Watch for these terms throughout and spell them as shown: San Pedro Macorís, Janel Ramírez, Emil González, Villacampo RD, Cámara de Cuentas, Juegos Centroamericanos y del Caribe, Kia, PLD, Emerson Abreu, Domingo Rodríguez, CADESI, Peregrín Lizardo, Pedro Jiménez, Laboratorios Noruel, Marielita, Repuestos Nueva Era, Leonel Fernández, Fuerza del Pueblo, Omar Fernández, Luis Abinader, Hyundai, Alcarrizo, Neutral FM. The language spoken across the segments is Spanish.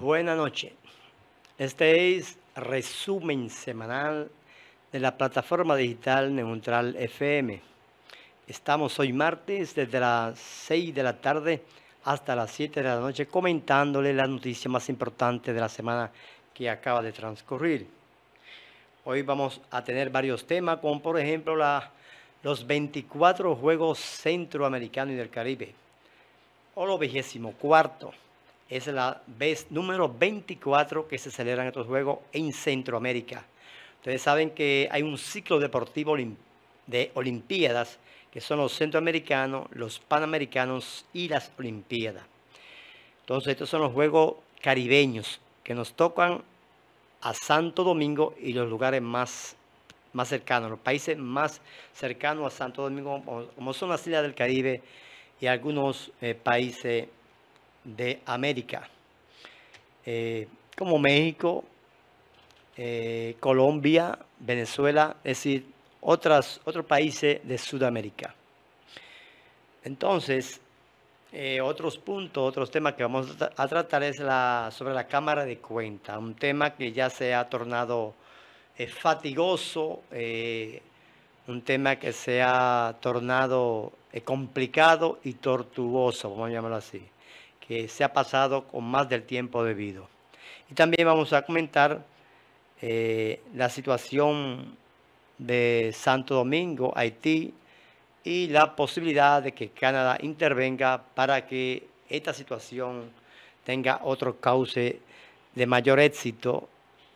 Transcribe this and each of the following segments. Buenas noches. Este es resumen semanal de la plataforma digital Neutral FM. Estamos hoy martes desde las 6 de la tarde hasta las 7 de la noche comentándole la noticia más importante de la semana que acaba de transcurrir. Hoy vamos a tener varios temas, como por ejemplo los 24 Juegos Centroamericanos y del Caribe, o los 24. Es la vez número 24 que se celebran estos Juegos en Centroamérica. Ustedes saben que hay un ciclo deportivo de Olimpiadas, que son los centroamericanos, los panamericanos y las Olimpiadas. Entonces, estos son los Juegos caribeños que nos tocan a Santo Domingo y los lugares más cercanos, los países más cercanos a Santo Domingo, como son las Islas del Caribe y algunos países de América, como México, Colombia, Venezuela, es decir, otros países de Sudamérica. Entonces, otros temas que vamos a tratar es sobre la Cámara de Cuentas, un tema que ya se ha tornado fatigoso, un tema que se ha tornado complicado y tortuoso, vamos a llamarlo así, que se ha pasado con más del tiempo debido. Y también vamos a comentar la situación de Santo Domingo, Haití, y la posibilidad de que Canadá intervenga para que esta situación tenga otro cauce de mayor éxito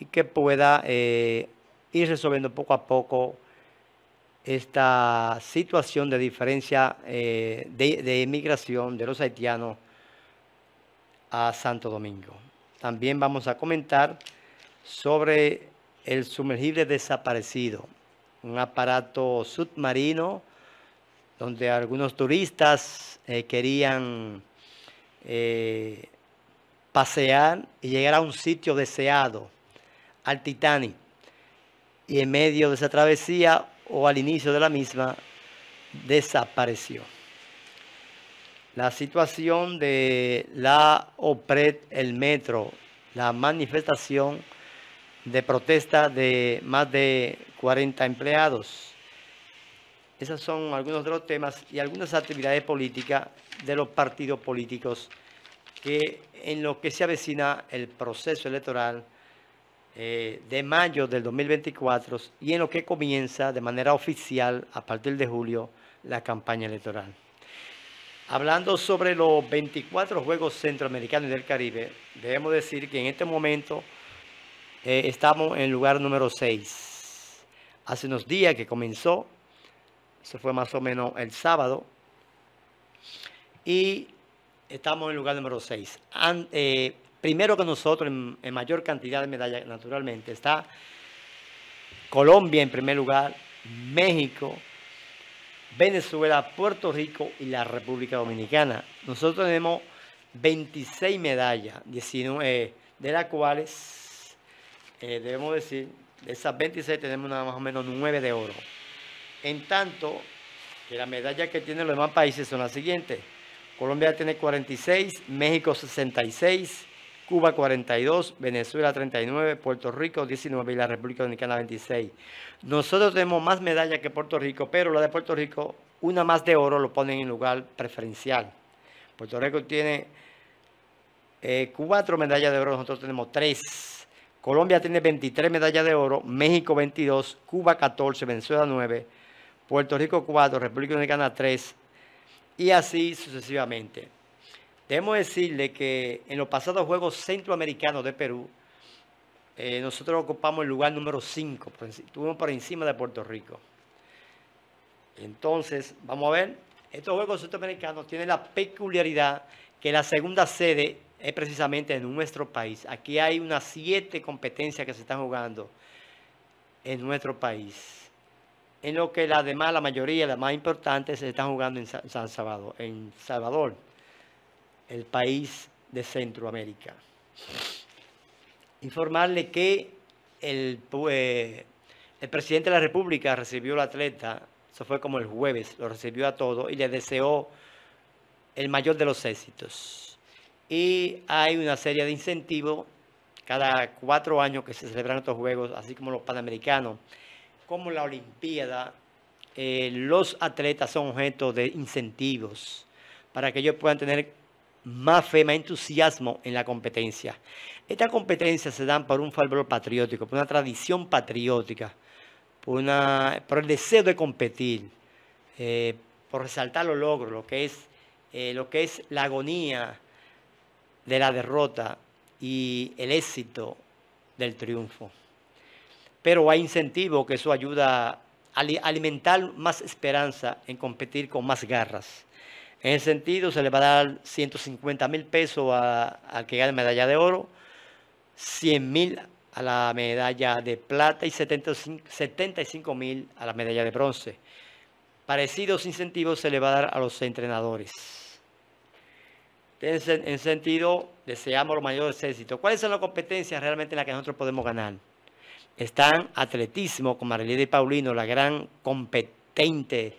y que pueda ir resolviendo poco a poco esta situación de diferencia de inmigración de los haitianos a Santo Domingo. También vamos a comentar sobre el sumergible desaparecido, un aparato submarino donde algunos turistas querían pasear y llegar a un sitio deseado, al Titanic, y en medio de esa travesía o al inicio de la misma desapareció. La situación de la OPRED, el metro, la manifestación de protesta de más de 40 empleados. Esos son algunos de los temas y algunas actividades políticas de los partidos políticos que en lo que se avecina el proceso electoral de mayo del 2024 y en lo que comienza de manera oficial a partir de julio la campaña electoral. Hablando sobre los 24 Juegos Centroamericanos y del Caribe, debemos decir que en este momento estamos en el lugar número 6. Hace unos días que comenzó, eso fue más o menos el sábado, y estamos en el lugar número 6. Primero que nosotros, en mayor cantidad de medallas, naturalmente, está Colombia en primer lugar, México, Venezuela, Puerto Rico y la República Dominicana. Nosotros tenemos 26 medallas, 19 de las cuales, debemos decir, de esas 26 tenemos nada más o menos 9 de oro. En tanto que las medallas que tienen los demás países son las siguientes. Colombia tiene 46, México 66, Cuba 42, Venezuela 39, Puerto Rico 19 y la República Dominicana 26. Nosotros tenemos más medallas que Puerto Rico, pero la de Puerto Rico, una más de oro, lo ponen en lugar preferencial. Puerto Rico tiene 4 medallas de oro, nosotros tenemos 3. Colombia tiene 23 medallas de oro, México 22, Cuba 14, Venezuela 9, Puerto Rico 4, República Dominicana 3 y así sucesivamente. Debemos decirle que en los pasados Juegos Centroamericanos de Perú, nosotros ocupamos el lugar número 5, estuvimos por encima de Puerto Rico. Entonces, vamos a ver, estos Juegos Centroamericanos tienen la peculiaridad que la segunda sede es precisamente en nuestro país. Aquí hay unas 7 competencias que se están jugando en nuestro país, en lo que las demás, la mayoría, las más importantes, se están jugando en San Salvador, el país de Centroamérica. Informarle que el presidente de la República recibió al atleta, eso fue como el jueves, lo recibió a todos y le deseó el mayor de los éxitos. y hay una serie de incentivos cada 4 años que se celebran estos Juegos, así como los Panamericanos, como la Olimpiada. Los atletas son objeto de incentivos para que ellos puedan tener más fe, más entusiasmo en la competencia. Estas competencias se dan por un valor patriótico, por una tradición patriótica, por el deseo de competir, por resaltar los logros, lo que es la agonía de la derrota y el éxito del triunfo. Pero hay incentivos que eso ayuda a alimentar más esperanza en competir con más garras. En ese sentido, se le va a dar 150.000 pesos al que gane medalla de oro, 100.000 a la medalla de plata y 75.000 a la medalla de bronce. Parecidos incentivos se le va a dar a los entrenadores. En ese sentido, deseamos los mayores éxitos. ¿Cuáles son las competencias realmente en las que nosotros podemos ganar? Están atletismo con Marielita y Paulino, la gran competente,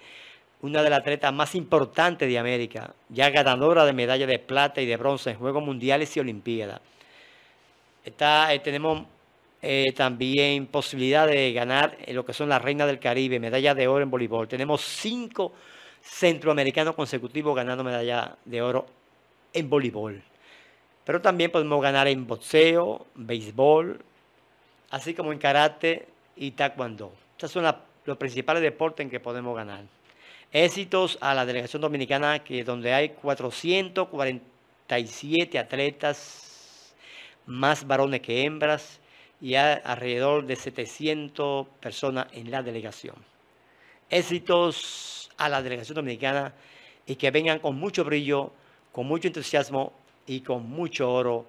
una de las atletas más importantes de América, ya ganadora de medalla de plata y de bronce en Juegos Mundiales y Olimpiadas. Tenemos también posibilidad de ganar lo que son las reinas del Caribe, medalla de oro en voleibol. Tenemos 5 centroamericanos consecutivos ganando medalla de oro en voleibol. Pero también podemos ganar en boxeo, béisbol, así como en karate y taekwondo. Estos son los principales deportes en que podemos ganar. Éxitos a la delegación dominicana, donde hay 447 atletas, más varones que hembras, y hay alrededor de 700 personas en la delegación. Éxitos a la delegación dominicana y que vengan con mucho brillo, con mucho entusiasmo y con mucho oro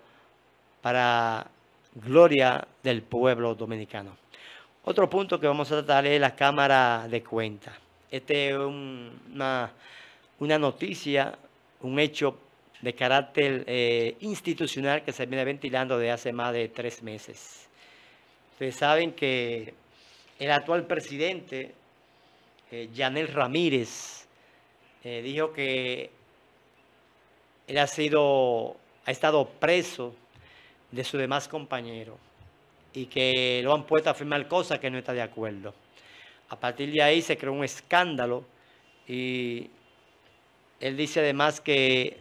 para gloria del pueblo dominicano. Otro punto que vamos a tratar es la Cámara de Cuentas. Este es una noticia, un hecho de carácter institucional que se viene ventilando desde hace más de 3 meses. Ustedes saben que el actual presidente, Janel Ramírez, dijo que él ha estado preso de sus demás compañeros y que lo han puesto a firmar cosas que no está de acuerdo. A partir de ahí se creó un escándalo y él dice además que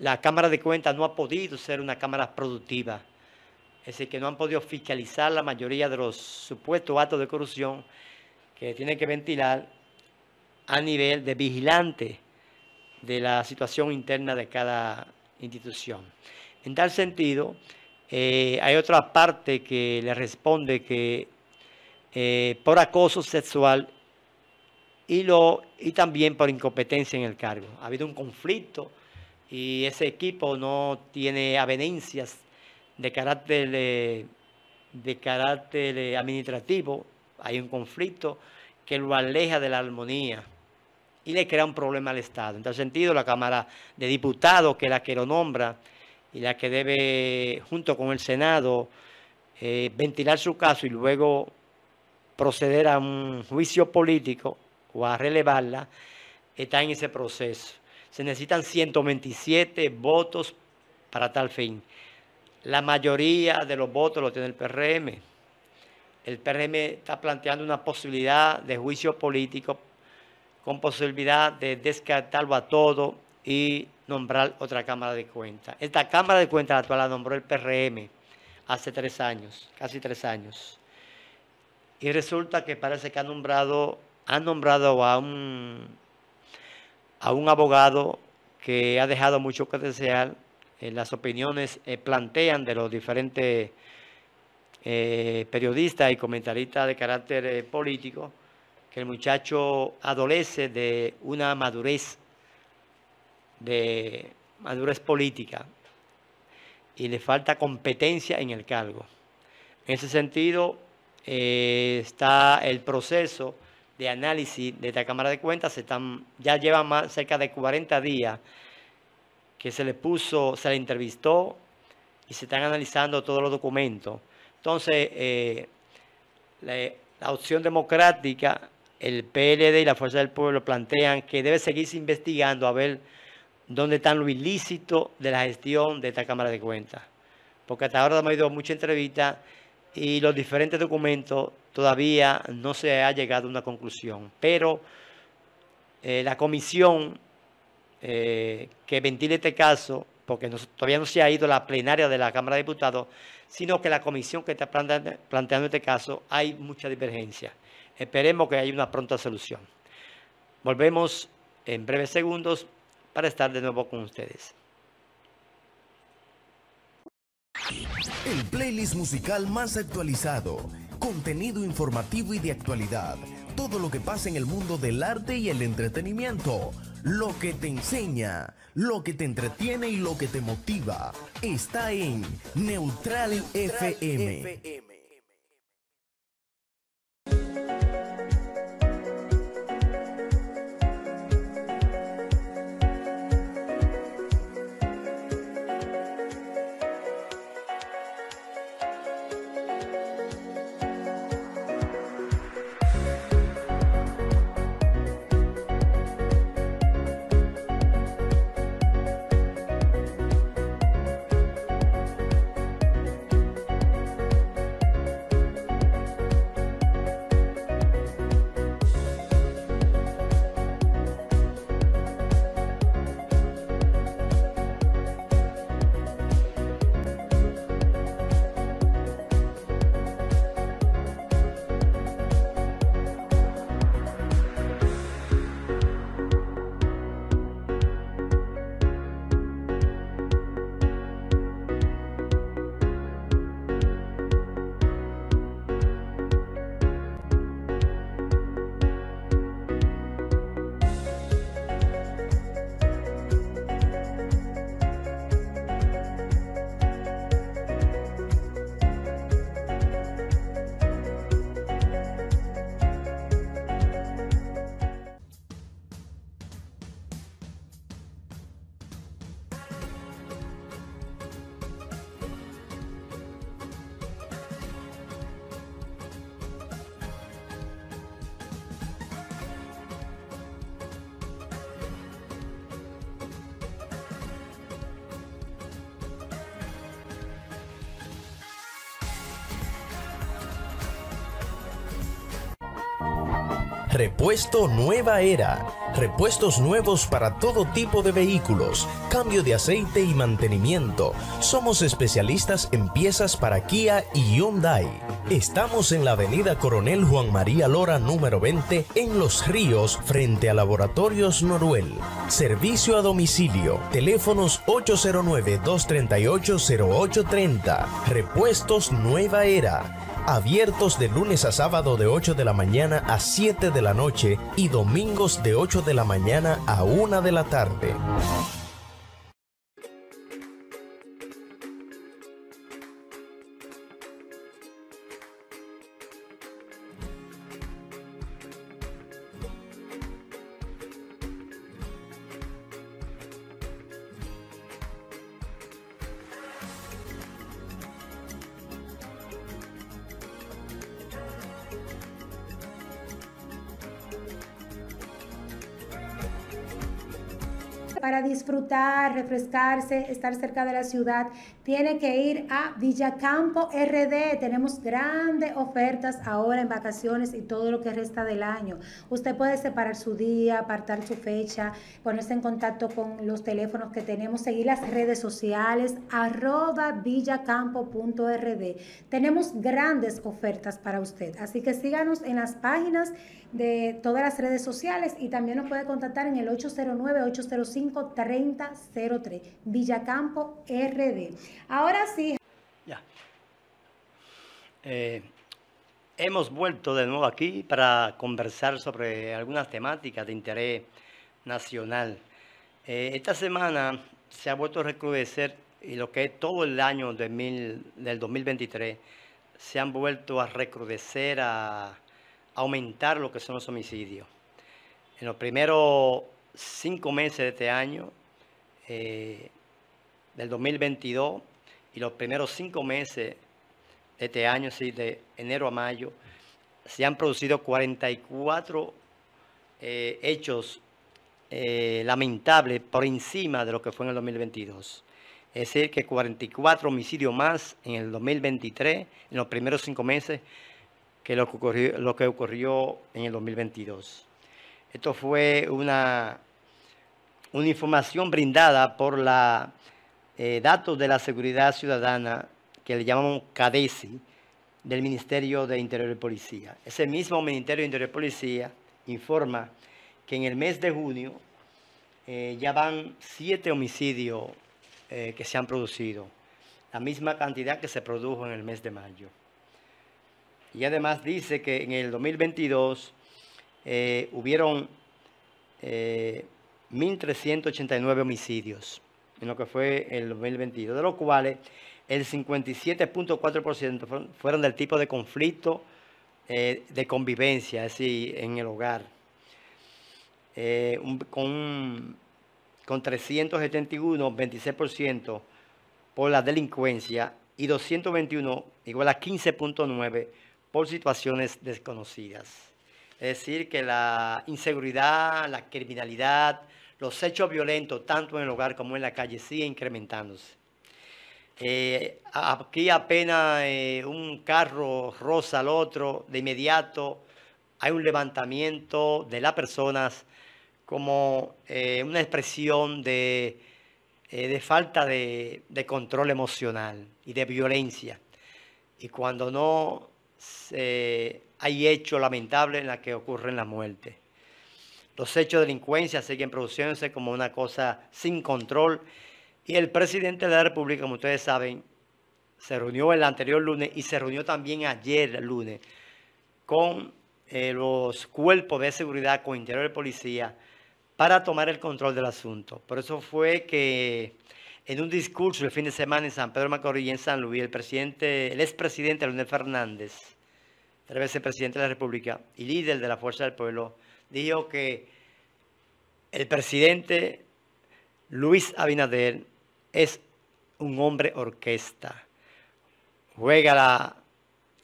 la Cámara de Cuentas no ha podido ser una Cámara productiva. Es decir, que no han podido fiscalizar la mayoría de los supuestos actos de corrupción que tienen que ventilar a nivel de vigilante de la situación interna de cada institución. En tal sentido, hay otra parte que le responde que por acoso sexual y también por incompetencia en el cargo. Ha habido un conflicto y ese equipo no tiene avenencias de carácter administrativo. Hay un conflicto que lo aleja de la armonía y le crea un problema al Estado. En tal sentido, la Cámara de Diputados, que es la que lo nombra y la que debe, junto con el Senado, ventilar su caso y luego proceder a un juicio político o a relevarla, está en ese proceso. Se necesitan 127 votos para tal fin. La mayoría de los votos lo tiene el PRM. El PRM está planteando una posibilidad de juicio político con posibilidad de descartarlo a todo y nombrar otra Cámara de Cuentas. Esta Cámara de Cuentas actual la nombró el PRM hace 3 años, casi 3 años. Y resulta que parece que han nombrado a un abogado que ha dejado mucho que desear. Las opiniones plantean de los diferentes periodistas y comentaristas de carácter político que el muchacho adolece de una madurez política y le falta competencia en el cargo. En ese sentido, está el proceso de análisis de esta Cámara de Cuentas. Ya lleva cerca de 40 días que se le entrevistó y se están analizando todos los documentos. Entonces, la opción democrática, el PLD y la Fuerza del Pueblo plantean que debe seguirse investigando a ver dónde están los ilícitos de la gestión de esta Cámara de Cuentas. Porque hasta ahora me ha ido mucha entrevista y los diferentes documentos todavía no se ha llegado a una conclusión. Pero la comisión que ventile este caso, porque todavía no se ha ido la plenaria de la Cámara de Diputados, sino que la comisión que está planteando este caso, hay mucha divergencia. Esperemos que haya una pronta solución. Volvemos en breves segundos para estar de nuevo con ustedes. El playlist musical más actualizado, contenido informativo y de actualidad, todo lo que pasa en el mundo del arte y el entretenimiento, lo que te enseña, lo que te entretiene y lo que te motiva, está en Neutral FM. Repuesto Nueva Era. Repuestos nuevos para todo tipo de vehículos, cambio de aceite y mantenimiento. Somos especialistas en piezas para Kia y Hyundai. Estamos en la avenida Coronel Juan María Lora número 20 en Los Ríos, frente a Laboratorios Noruel. Servicio a domicilio. Teléfonos 809-238-0830. Repuestos Nueva Era. Abiertos de lunes a sábado de 8 de la mañana a 7 de la noche y domingos de 8 de la mañana a 1 de la tarde. Para disfrutar, refrescarse, estar cerca de la ciudad, tiene que ir a Villacampo RD. Tenemos grandes ofertas ahora en vacaciones y todo lo que resta del año. Usted puede separar su día, apartar su fecha, ponerse en contacto con los teléfonos que tenemos, seguir las redes sociales, @villacampo.rd. Tenemos grandes ofertas para usted. Así que síganos en las páginas de todas las redes sociales y también nos puede contactar en el 809-805-3003, Villacampo RD. Ahora sí. Ya. Hemos vuelto de nuevo aquí para conversar sobre algunas temáticas de interés nacional. Esta semana se ha vuelto a recrudecer y lo que es todo el año del 2023 se han vuelto a recrudecer, a aumentar lo que son los homicidios. En los primeros 5 meses de este año, del 2022, y los primeros 5 meses de este año, sí, de enero a mayo, se han producido 44 hechos lamentable por encima de lo que fue en el 2022. Es decir, que 44 homicidios más en el 2023, en los primeros 5 meses, que lo que ocurrió en el 2022. Esto fue una información brindada por la datos de la Seguridad Ciudadana, que le llamamos CADESI, del Ministerio de Interior y Policía. Ese mismo Ministerio de Interior y Policía informa que en el mes de junio ya van 7 homicidios que se han producido, la misma cantidad que se produjo en el mes de mayo. Y además dice que en el 2022 hubieron 1.389 homicidios, en lo que fue el 2022, de los cuales el 57.4% fueron del tipo de conflicto de convivencia, es decir, en el hogar, con 371, 26% por la delincuencia y 221, igual a 15.9%, por situaciones desconocidas. Es decir, que la inseguridad, la criminalidad, los hechos violentos, tanto en el hogar como en la calle, siguen incrementándose. Aquí apenas un carro roza al otro, de inmediato hay un levantamiento de las personas como una expresión de falta de control emocional y de violencia. Y cuando no hay hechos lamentables en los que ocurren la muerte. Los hechos de delincuencia siguen produciéndose como una cosa sin control. Y el presidente de la República, como ustedes saben, se reunió el anterior lunes y se reunió también ayer lunes con los cuerpos de seguridad, con Interior y Policía, para tomar el control del asunto. Por eso fue que en un discurso el fin de semana en San Pedro Macorís y en San Luis, el expresidente Leonel Fernández, 3 veces presidente de la República y líder de la Fuerza del Pueblo, dijo que el presidente Luis Abinader es un hombre orquesta. Juega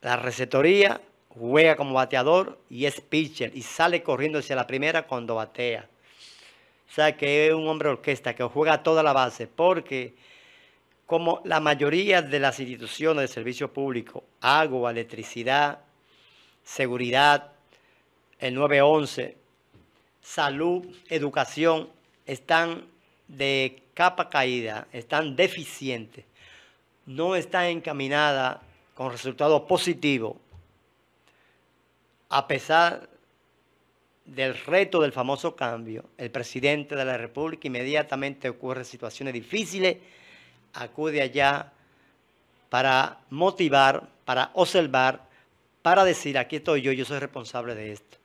la receptoría, juega como bateador y es pitcher y sale corriendo hacia la primera cuando batea. O sea que es un hombre orquesta que juega toda la base, porque como la mayoría de las instituciones de servicio público, agua, electricidad, seguridad, el 911, salud, educación, están de capa caída, están deficientes, no están encaminadas con resultados positivos, a pesar del reto del famoso cambio. El presidente de la República inmediatamente ocurre situaciones difíciles, acude allá para motivar, para observar, para decir: aquí estoy yo, yo soy responsable de esto.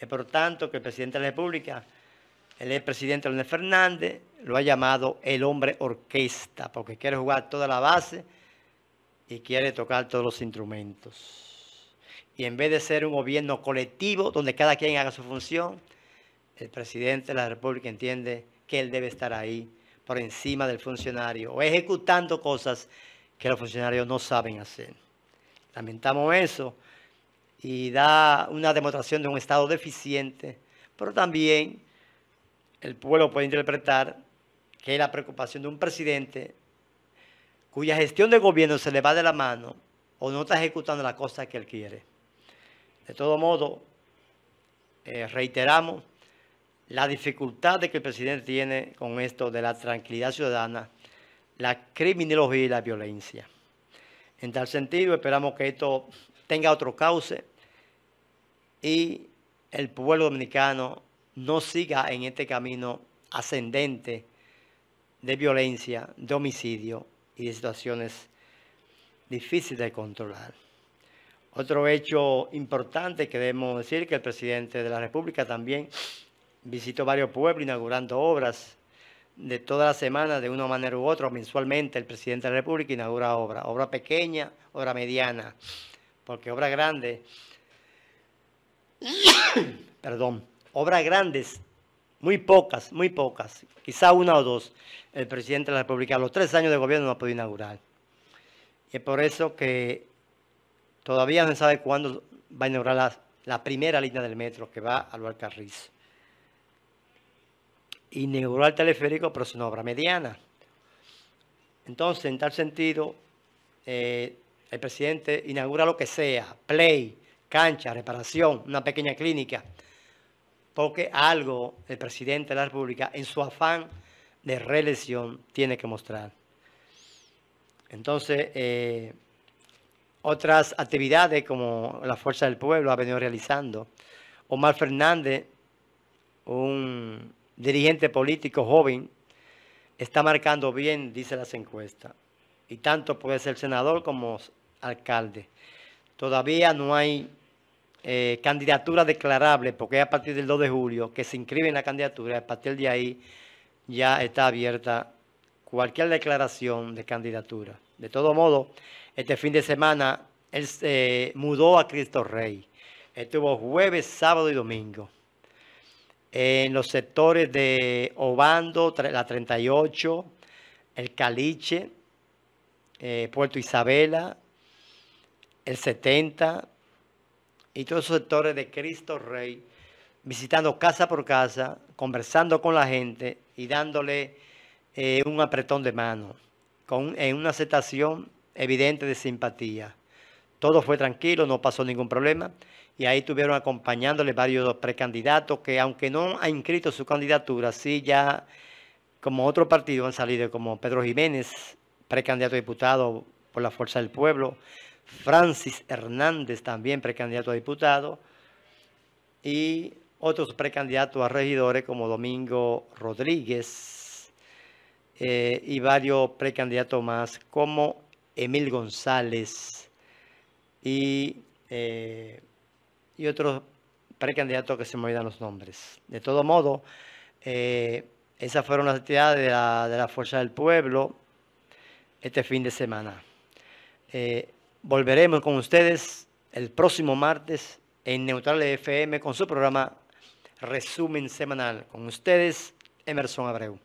Es por tanto que el presidente de la República, el expresidente Leonel Fernández, lo ha llamado el hombre orquesta, porque quiere jugar toda la base y quiere tocar todos los instrumentos. Y en vez de ser un gobierno colectivo donde cada quien haga su función, el presidente de la República entiende que él debe estar ahí por encima del funcionario o ejecutando cosas que los funcionarios no saben hacer. Lamentamos eso y da una demostración de un Estado deficiente, pero también el pueblo puede interpretar que es la preocupación de un presidente cuya gestión de gobierno se le va de la mano o no está ejecutando la cosa que él quiere. De todo modo, reiteramos la dificultad que el presidente tiene con esto de la tranquilidad ciudadana, la criminología y la violencia. En tal sentido, esperamos que esto tenga otro cauce y el pueblo dominicano no siga en este camino ascendente de violencia, de homicidio y de situaciones difíciles de controlar. Otro hecho importante que debemos decir, que el presidente de la República también visitó varios pueblos inaugurando obras de toda la semana, de una manera u otra, mensualmente el presidente de la República inaugura obras, obra pequeña, obra mediana, porque obras grandes, perdón, obras grandes, muy pocas, quizá 1 o 2, el presidente de la República a los 3 años de gobierno no ha podido inaugurar. Y es por eso que todavía no se sabe cuándo va a inaugurar la primera línea del metro que va a Alcarrizo. inauguró el teleférico, pero es una obra mediana. Entonces, en tal sentido, el presidente inaugura lo que sea, play, cancha, reparación, una pequeña clínica, porque algo el presidente de la República, en su afán de reelección, tiene que mostrar. Entonces, otras actividades como la Fuerza del Pueblo ha venido realizando. Omar Fernández, un dirigente político joven, está marcando bien, dice las encuestas, y tanto puede ser senador como alcalde. Todavía no hay candidatura declarable, porque es a partir del 2 de julio que se inscribe en la candidatura. A partir de ahí ya está abierta cualquier declaración de candidatura. De todo modo, este fin de semana él se mudó a Cristo Rey. Estuvo jueves, sábado y domingo en los sectores de Obando, la 38, el Caliche, Puerto Isabela, el 70 y todos esos sectores de Cristo Rey, visitando casa por casa, conversando con la gente y dándole un apretón de mano, en una aceptación evidente de simpatía. Todo fue tranquilo, no pasó ningún problema. Y ahí estuvieron acompañándole varios precandidatos que, aunque no han inscrito su candidatura, sí ya como otro partido han salido, como Pedro Jiménez, precandidato a diputado por la Fuerza del Pueblo, Francis Hernández, también precandidato a diputado, y otros precandidatos a regidores como Domingo Rodríguez y varios precandidatos más como Emil González y otros precandidatos que se me olvidan los nombres. De todo modo, esas fueron las actividades de la Fuerza del Pueblo este fin de semana. Volveremos con ustedes el próximo martes en Neutral FM con su programa Resumen Semanal. Con ustedes, Emerson Abreu.